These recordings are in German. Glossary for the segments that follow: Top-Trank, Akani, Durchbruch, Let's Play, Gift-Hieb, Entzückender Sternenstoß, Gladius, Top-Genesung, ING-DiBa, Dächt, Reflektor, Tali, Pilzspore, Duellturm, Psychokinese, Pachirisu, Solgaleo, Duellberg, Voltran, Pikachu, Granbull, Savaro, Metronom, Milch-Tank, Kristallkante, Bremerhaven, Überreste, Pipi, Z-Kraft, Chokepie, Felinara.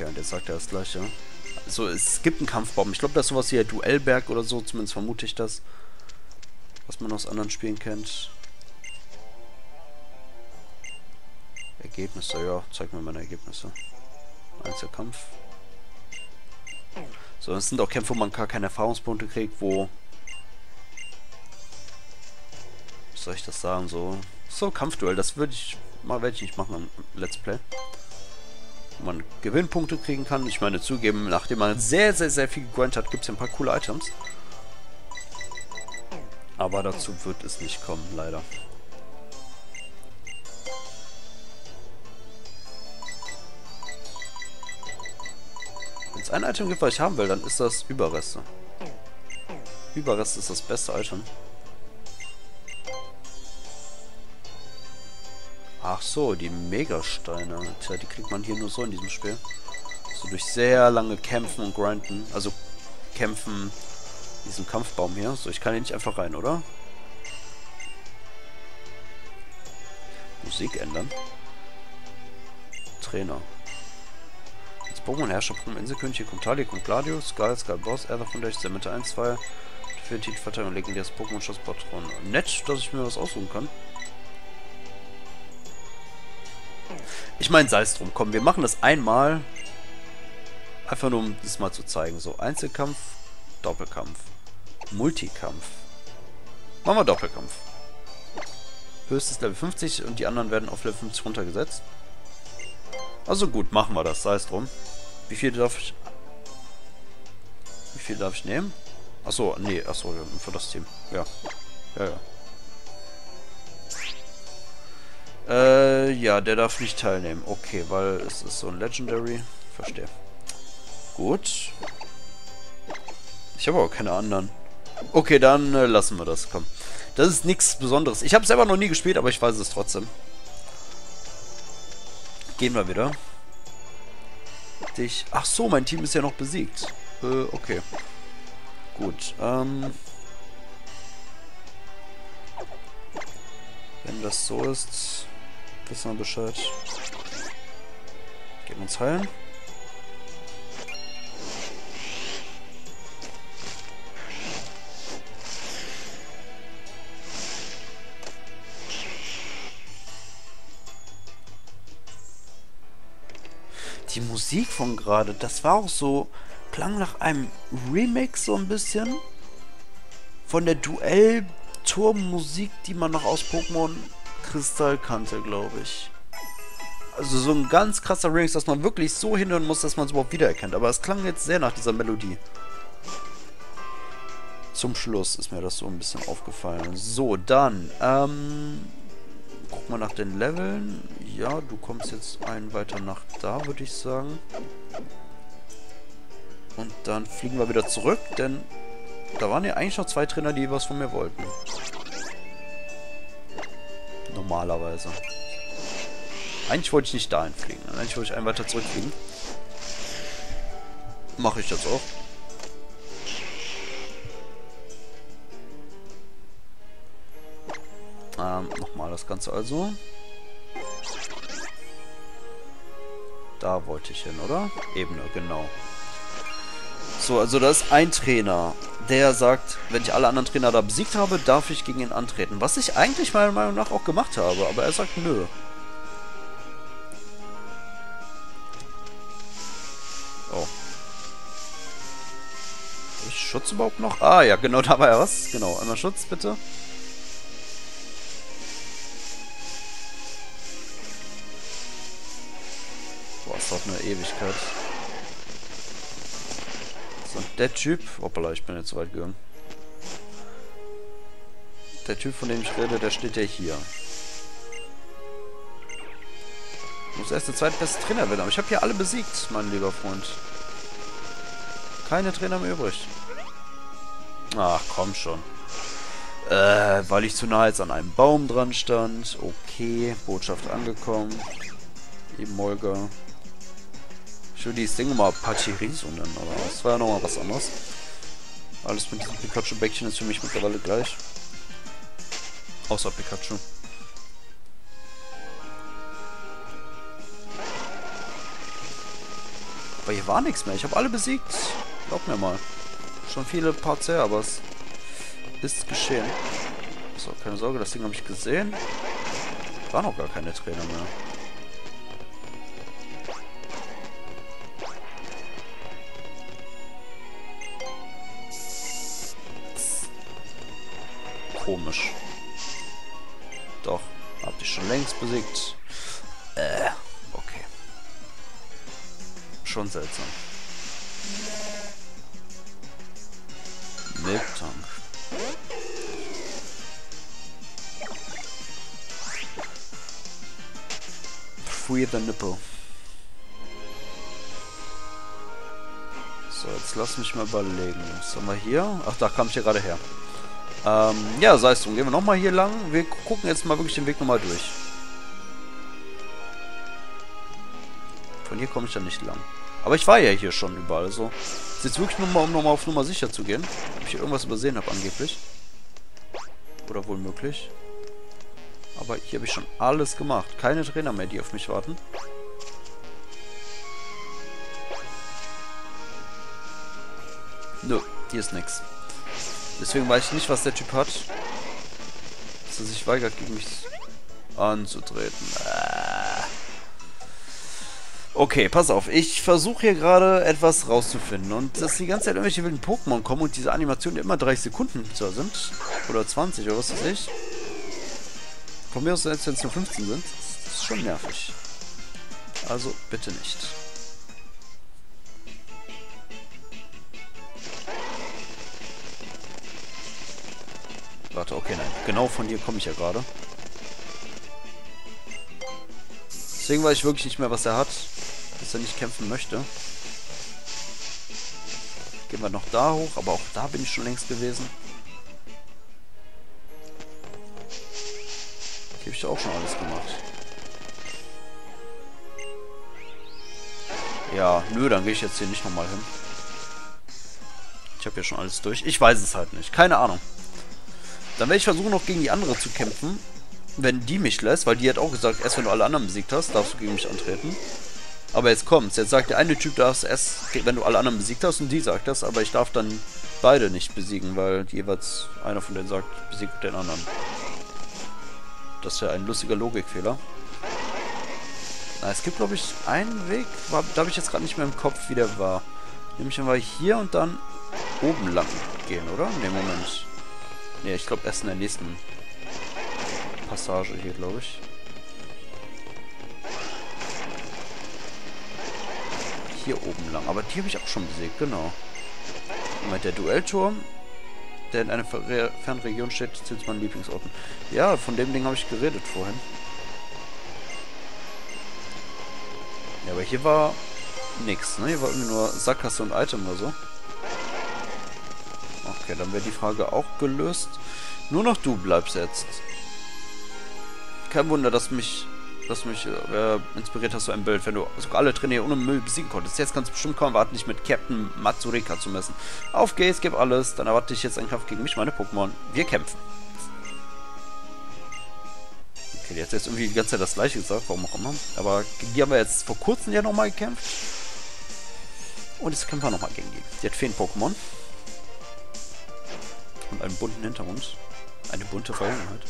Okay, und jetzt sagt er das gleiche. Also es gibt einen Kampfbaum. Ich glaube, das ist sowas hier, Duellberg oder so. Zumindest vermute ich das. Was man aus anderen Spielen kennt. Ergebnisse, ja. Zeig mir meine Ergebnisse. Einzelkampf. So, es sind auch Kämpfe, wo man gar keine Erfahrungspunkte kriegt, wo... Was soll ich das sagen? So Kampfduell, das werde ich nicht machen im Let's Play. Wo man Gewinnpunkte kriegen kann. Ich meine, zugeben, nachdem man sehr, sehr, sehr viel gegrindet hat, gibt es ja ein paar coole Items. Aber dazu wird es nicht kommen, leider. Wenn es ein Item gibt, was ich haben will, dann ist das Überreste. Überreste ist das beste Item. Ach so, die Megasteine. Tja, die kriegt man hier nur so in diesem Spiel. So durch sehr lange Kämpfen und Grinden. Also Kämpfen in diesem Kampfbaum hier. So, ich kann hier nicht einfach rein, oder? Musik ändern. Trainer. Als Pokémon-Herrscher, Pokémon-Inselkönig, hier kommt Tali, kommt Gladius, Skal, Boss, Erdach von Dächt, der Mitte 1, 2. Für die Verteidigung legen wir das Pokémon-Schutzpatron. Nett, dass ich mir was aussuchen kann. Ich meine, sei es drum. Komm, wir machen das einmal. Einfach nur, um das mal zu zeigen. So, Einzelkampf, Doppelkampf, Multikampf. Machen wir Doppelkampf. Höchstes Level 50 und die anderen werden auf Level 50 runtergesetzt. Also gut, machen wir das. Sei es drum. Wie viel darf ich nehmen? Achso, nee, achso, für das Team. Ja. Ja. Ja, der darf nicht teilnehmen. Okay, weil es ist so ein Legendary. Verstehe. Gut. Ich habe auch keine anderen. Okay, dann lassen wir das. Komm. Das ist nichts Besonderes. Ich habe es selber noch nie gespielt, aber ich weiß es trotzdem. Gehen wir wieder. Dich. Ach so, mein Team ist ja noch besiegt. Okay. Gut. Wenn das so ist, wissen wir Bescheid. Gehen wir uns heilen. Die Musik von gerade, das war auch so, klang nach einem Remix so ein bisschen von der Duellturm-Musik, die man noch aus Pokémon Kristallkante, glaube ich. Also so ein ganz krasser Remix, dass man wirklich so hinhören muss, dass man es überhaupt wiedererkennt. Aber es klang jetzt sehr nach dieser Melodie. Zum Schluss ist mir das so ein bisschen aufgefallen. So, dann, guck mal nach den Leveln. Ja, du kommst jetzt einen weiter nach da, würde ich sagen. Und dann fliegen wir wieder zurück, denn... Da waren ja eigentlich noch zwei Trainer, die was von mir wollten. Normalerweise. Eigentlich wollte ich nicht dahin fliegen. Eigentlich wollte ich einen weiter zurückfliegen. Mache ich das auch. Nochmal das Ganze also. Da wollte ich hin, oder? Ebene, genau. So, also da ist ein Trainer, der sagt, wenn ich alle anderen Trainer da besiegt habe, darf ich gegen ihn antreten. Was ich eigentlich meiner Meinung nach auch gemacht habe, aber er sagt nö. Oh. Ist Schutz überhaupt noch? Ah ja, genau, da war er was. Genau, einmal Schutz, bitte. Boah, es dauert eine Ewigkeit. Und der Typ, hoppala, ich bin jetzt zu weit gegangen. Der Typ, von dem ich rede, der steht ja hier. Ich muss erst den zweitbesten Trainer werden, aber ich habe hier alle besiegt, mein lieber Freund. Keine Trainer mehr übrig. Ach, komm schon. Weil ich zu nahe jetzt an einem Baum dran stand. Okay, Botschaft angekommen. Eben Molga. Ich will dieses Ding mal Pachirisu nennen, aber das war ja nochmal was anderes. Alles mit diesem Pikachu-Bäckchen ist für mich mittlerweile gleich. Außer Pikachu. Aber hier war nichts mehr. Ich habe alle besiegt. Glaub mir mal. Schon viele Parts her, aber es ist geschehen. So, keine Sorge, das Ding habe ich gesehen. War noch gar keine Trainer mehr. Komisch. Doch, hab ich schon längst besiegt. Okay. Schon seltsam. Milch-Tank. Free the nipple. So, jetzt lass mich mal überlegen. Was haben wir hier? Ach, da kam ich ja gerade her. Ja, sei es drum. Gehen wir nochmal hier lang. Wir gucken jetzt mal wirklich den Weg nochmal durch. Von hier komme ich ja nicht lang. Aber ich war ja hier schon überall. Also, ist jetzt wirklich nur mal, um nochmal auf Nummer sicher zu gehen. Ob ich hier irgendwas übersehen habe, angeblich. Oder wohl möglich. Aber hier habe ich schon alles gemacht. Keine Trainer mehr, die auf mich warten. Nö, hier ist nichts. Deswegen weiß ich nicht, was der Typ hat. Dass er sich weigert, gegen mich anzutreten. Okay, pass auf. Ich versuche hier gerade etwas rauszufinden. Und dass die ganze Zeit irgendwelche wilden Pokémon kommen und diese Animationen die immer 30 Sekunden sind. Oder 20 oder was weiß ich. Von mir aus, selbst wenn es nur 15 sind. Das ist schon nervig. Also bitte nicht. Warte, okay, nein. Genau von hier komme ich ja gerade. Deswegen weiß ich wirklich nicht mehr, was er hat. Dass er nicht kämpfen möchte. Gehen wir noch da hoch. Aber auch da bin ich schon längst gewesen. Hier habe ich auch schon alles gemacht. Ja, nö, dann gehe ich jetzt hier nicht nochmal hin. Ich habe ja schon alles durch. Ich weiß es halt nicht. Keine Ahnung. Dann werde ich versuchen, noch gegen die andere zu kämpfen. Wenn die mich lässt, weil die hat auch gesagt, erst wenn du alle anderen besiegt hast, darfst du gegen mich antreten. Aber jetzt kommt's. Jetzt sagt der eine Typ, darfst erst, wenn du alle anderen besiegt hast, und die sagt das, aber ich darf dann beide nicht besiegen, weil jeweils einer von denen sagt, besiegt den anderen. Das ist ja ein lustiger Logikfehler. Na, es gibt, glaube ich, einen Weg, da habe ich jetzt gerade nicht mehr im Kopf, wie der war. Nämlich, wenn wir hier und dann oben lang gehen, oder? Ne, Moment. Ne, ich glaube erst in der nächsten Passage hier, glaube ich. Hier oben lang. Aber die habe ich auch schon besiegt, genau. Moment, der Duellturm, der in einer Fernregion steht, zählt zu meinen Lieblingsorten. Ja, von dem Ding habe ich geredet vorhin. Ja, aber hier war nichts, ne? Hier war irgendwie nur Sackgasse und Item oder so. Okay, dann wäre die Frage auch gelöst. Nur noch du bleibst jetzt. Kein Wunder, dass mich inspiriert hast, so ein Bild, wenn du sogar alle Trainer ohne Müll besiegen konntest. Jetzt kannst du bestimmt kaum warten, dich mit Captain Matsurika zu messen. Auf geht's, gib alles, dann erwarte ich jetzt einen Kampf gegen mich, meine Pokémon. Wir kämpfen. Okay, die hat jetzt irgendwie die ganze Zeit das Gleiche gesagt, warum auch immer. Aber gegen die haben wir jetzt vor kurzem ja nochmal gekämpft. Und jetzt kämpfen wir nochmal gegen die. Die hat Feen-Pokémon. Und einen bunten Hintergrund. Eine bunte Vergangenheit.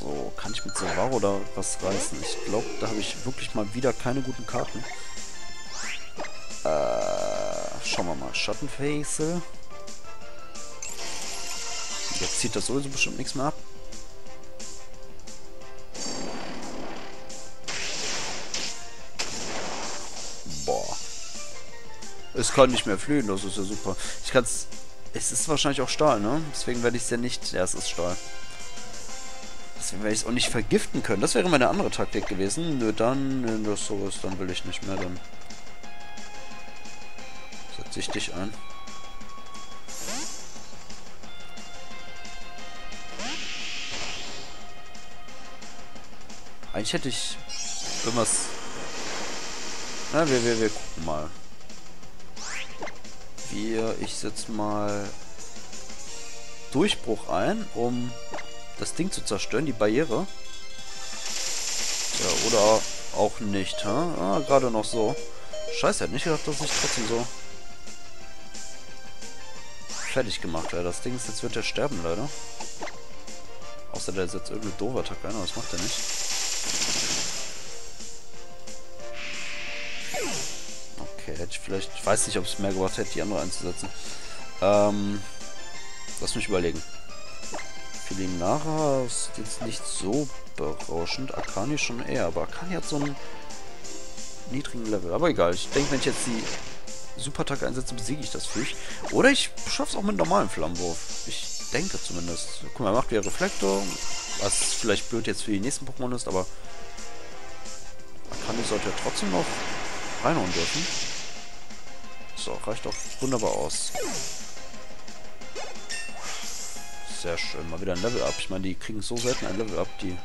So, kann ich mit Savaro da was reißen? Ich glaube, da habe ich wirklich mal wieder keine guten Karten. Schauen wir mal. Schattenface. Jetzt zieht das sowieso bestimmt nichts mehr ab. Es kann nicht mehr fliehen, das ist ja super. Ich kann es... Es ist wahrscheinlich auch Stahl, ne? Deswegen werde ich es ja nicht... Ja, es ist Stahl. Deswegen werde ich es auch nicht vergiften können. Das wäre meine andere Taktik gewesen. Nur dann... Wenn das so ist, dann will ich nicht mehr, dann... Setze ich dich ein. Eigentlich hätte ich... Irgendwas... Na, wir gucken mal. Ich setze mal Durchbruch ein, um das Ding zu zerstören, die Barriere. Ja, oder auch nicht, hä? Ah, gerade noch so. Scheiße, hätte nicht gedacht, dass ich trotzdem so fertig gemacht werde. Das Ding ist, jetzt wird er sterben, leider. Außer der setzt irgendeine doofe Attacke ein, aber das macht er nicht. Okay, hätte ich vielleicht... Ich weiß nicht, ob es mehr gebracht hätte, die andere einzusetzen. Lass mich überlegen. Felinara ist jetzt nicht so berauschend. Akani schon eher, aber Akani hat so einen niedrigen Level. Aber egal, ich denke, wenn ich jetzt die Super-Attacke einsetze, besiege ich das Viech. Oder ich schaffe es auch mit normalem Flammenwurf. Ich denke zumindest. Guck mal, er macht wieder Reflektor. Was vielleicht blöd jetzt für die nächsten Pokémon ist, aber Akani sollte ja trotzdem noch reinhauen dürfen. So, reicht doch wunderbar aus. Sehr schön. Mal wieder ein Level-Up. Ich meine, die kriegen so selten ein Level-Up, die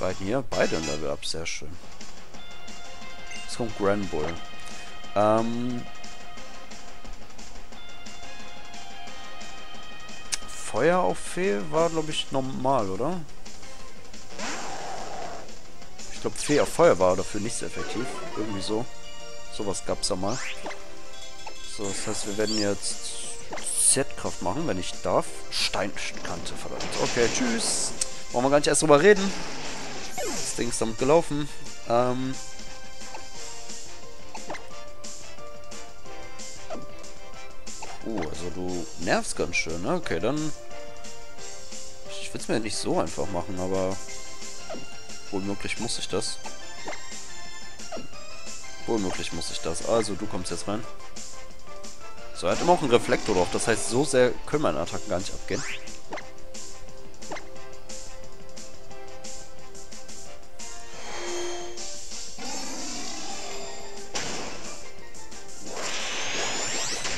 beiden hier. Beide ein Level-Up. Sehr schön. Jetzt kommt Granbull. Feuer auf Fee war, glaube ich, normal, oder? Ich glaube, Fee auf Feuer war dafür nicht so effektiv. Irgendwie so. Sowas gab es ja mal. So, das heißt, wir werden jetzt Z-Kraft machen, wenn ich darf. Steinkante, verdammt. Okay, tschüss. Wollen wir gar nicht erst drüber reden. Das Ding ist damit gelaufen. Also du nervst ganz schön, ne? Okay, dann... Ich will es mir nicht so einfach machen, aber... Womöglich muss ich das. Womöglich muss ich das. Also, du kommst jetzt rein. So, er hat immer auch einen Reflektor drauf. Das heißt, so sehr können meine Attacken gar nicht abgehen.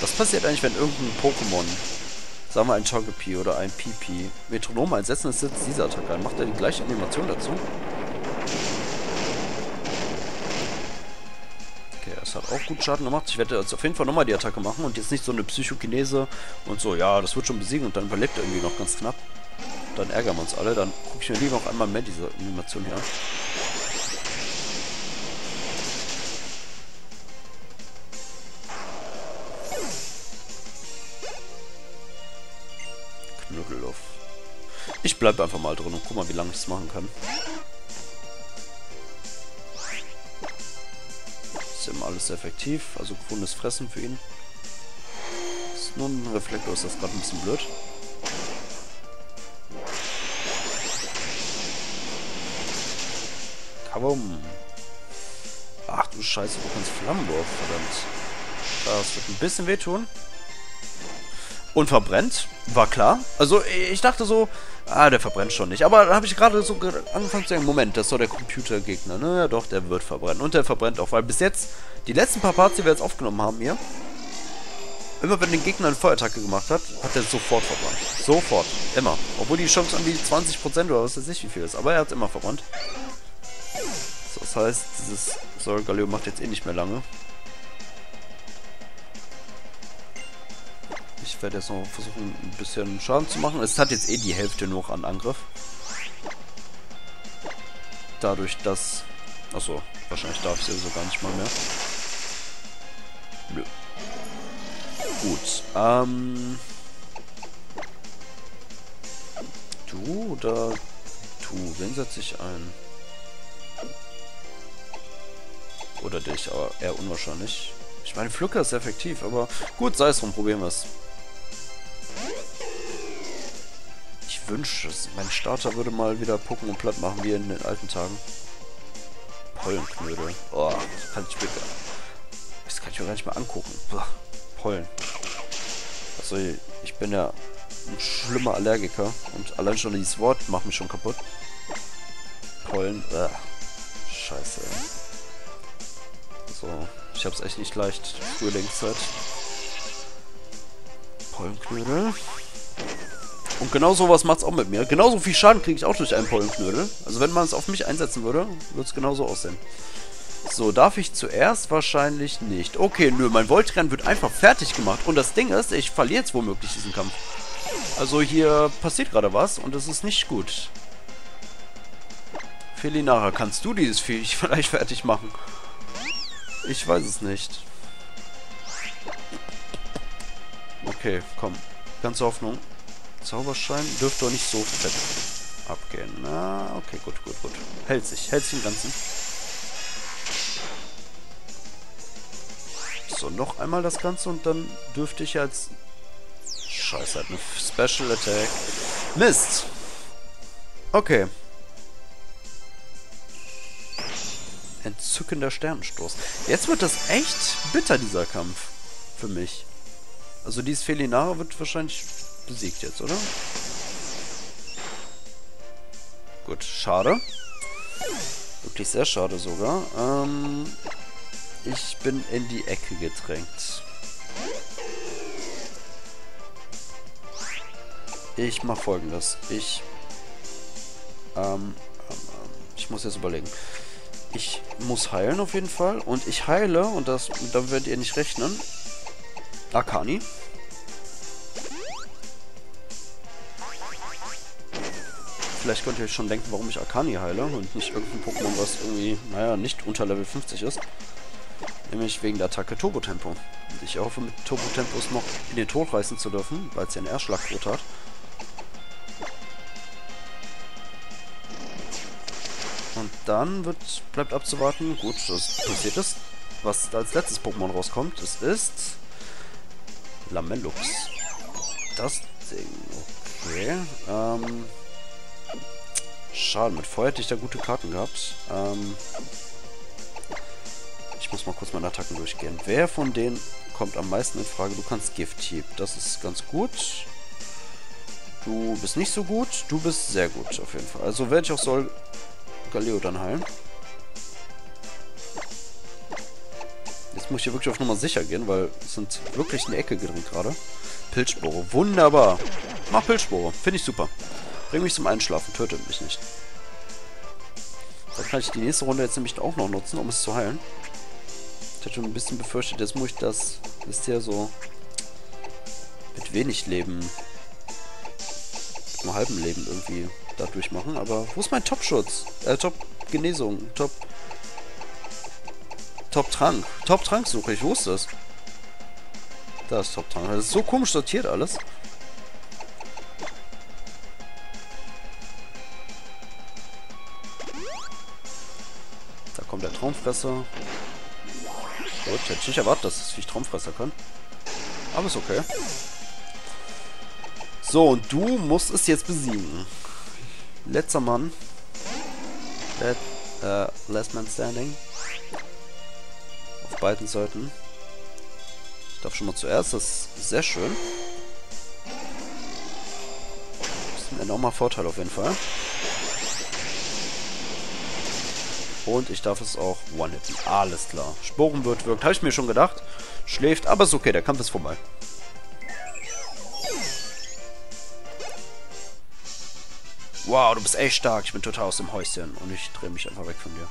Was passiert eigentlich, wenn irgendein Pokémon, sagen wir ein Chokepie oder ein Pipi, Metronom einsetzen, das setzt diese Attacke ein. Macht er die gleiche Animation dazu? Das hat auch gut Schaden gemacht. Ich werde jetzt auf jeden Fall nochmal die Attacke machen und jetzt nicht so eine Psychokinese und so, ja, das wird schon besiegen und dann überlebt er irgendwie noch ganz knapp. Dann ärgern wir uns alle. Dann gucke ich mir lieber noch einmal mehr diese Animation hier an. Knödelluft. Ich bleibe einfach mal drin und guck mal, wie lange ich es machen kann. Immer alles sehr effektiv, also grünes Fressen für ihn. Ist nur ein Reflektor, ist das gerade ein bisschen blöd. Kabum. Ach du Scheiße, du kannst Flammenwurf, verdammt. Das wird ein bisschen wehtun. Und verbrennt, war klar. Also ich dachte so, der verbrennt schon nicht. Aber da habe ich gerade so angefangen zu sagen, Moment, das ist doch der Computergegner. Naja doch, der wird verbrennen. Und der verbrennt auch, weil bis jetzt, die letzten paar Parts, die wir jetzt aufgenommen haben hier, immer wenn der Gegner eine Feuerattacke gemacht hat, hat er sofort verbrannt. Sofort, immer. Obwohl die Chance an die 20% oder was weiß ich wie viel ist. Aber er hat immer verbrannt. Das heißt, dieses Solgaleo macht jetzt eh nicht mehr lange. Ich werde jetzt noch versuchen, ein bisschen Schaden zu machen. Es hat jetzt eh die Hälfte noch an Angriff. Dadurch, dass... Achso, wahrscheinlich darf ich es also gar nicht mal mehr. Nö. Gut, Du oder... Du, wen setze ich ein? Oder dich, aber eher unwahrscheinlich. Ich meine, Pflücker ist effektiv, aber... Gut, sei es drum, probieren wir es. Ich wünsche es. Mein Starter würde mal wieder Pokémon platt machen, wie in den alten Tagen. Pollenknödel. Oh, das kann ich bitte. Das kann ich mir gar nicht mal angucken. Boah, Pollen. Also, ich bin ja ein schlimmer Allergiker. Und allein schon dieses Wort macht mich schon kaputt. Pollen. Scheiße. So, ich hab's echt nicht leicht. Frühlingszeit. Pollenknödel. Und genau sowas macht's auch mit mir. Genauso viel Schaden kriege ich auch durch einen Pollenknödel. Also wenn man es auf mich einsetzen würde, würde es genauso aussehen. So, darf ich zuerst? Wahrscheinlich nicht. Okay, nö, mein Voltran wird einfach fertig gemacht. Und das Ding ist, ich verliere jetzt womöglich diesen Kampf. Also hier passiert gerade was und es ist nicht gut. Felinara, kannst du dieses Viech vielleicht fertig machen? Ich weiß es nicht. Okay, komm. Ganze Hoffnung. Zauberstein dürfte doch nicht so fett abgehen. Na, okay, gut, gut, gut. Hält sich im Ganzen. So, noch einmal das Ganze und dann dürfte ich als... Scheiße, halt eine Special Attack. Mist! Okay. Entzückender Sternenstoß. Jetzt wird das echt bitter, dieser Kampf. Für mich. Also dieses Felinara wird wahrscheinlich besiegt jetzt, oder? Gut, schade. Wirklich sehr schade sogar. Ich bin in die Ecke gedrängt. Ich mache Folgendes. Ich muss jetzt überlegen. Ich muss heilen auf jeden Fall. Und ich heile, und das, dann werdet ihr nicht rechnen. Akani. Vielleicht könnt ihr euch schon denken, warum ich Akani heile und nicht irgendein Pokémon, was irgendwie, naja, nicht unter Level 50 ist. Nämlich wegen der Attacke Turbo-Tempo. Und ich hoffe, mit Turbo-Tempos noch in den Tod reißen zu dürfen, weil es ja einen Erschlagquote hat. Und dann bleibt abzuwarten. Gut, das passiert ist. Was als letztes Pokémon rauskommt, es ist... Lamelux. Das Ding. Okay. Schade, mit Feuer hätte ich da gute Karten gehabt. Ich muss mal kurz meine Attacken durchgehen. Wer von denen kommt am meisten in Frage? Du kannst Gift-Hieb. Das ist ganz gut. Du bist nicht so gut. Du bist sehr gut auf jeden Fall. Also werde ich auch Solgaleo dann heilen. Jetzt muss ich hier wirklich auf Nummer sicher gehen, weil es sind wirklich eine Ecke gedrängt gerade. Pilzspore. Wunderbar. Mach Pilzspore. Finde ich super. Bring mich zum Einschlafen. Tötet mich nicht. Dann kann ich die nächste Runde jetzt nämlich auch noch nutzen, um es zu heilen. Ich hatte schon ein bisschen befürchtet, jetzt muss ich das, wisst ihr, so mit wenig Leben, mit einem halben Leben irgendwie dadurch machen. Aber wo ist mein Top-Schutz? Top-Genesung, Top-Trank. Top-Trank suche ich, wo ist das? Da ist Top-Trank. Das ist so komisch sortiert alles. Da kommt der Traumfresser. Gut, hätte ich nicht erwartet, dass das Viech Traumfresser kann. Aber ist okay. So, und du musst es jetzt besiegen. Letzter Mann. Last Man Standing. Auf beiden Seiten. Ich darf schon mal zuerst, das ist sehr schön. Das ist ein enormer Vorteil auf jeden Fall. Und ich darf es auch one-hitten. Alles klar. Sporen wird wirkt. Habe ich mir schon gedacht. Schläft, aber ist okay. Der Kampf ist vorbei. Wow, du bist echt stark. Ich bin total aus dem Häuschen. Und ich drehe mich einfach weg von dir.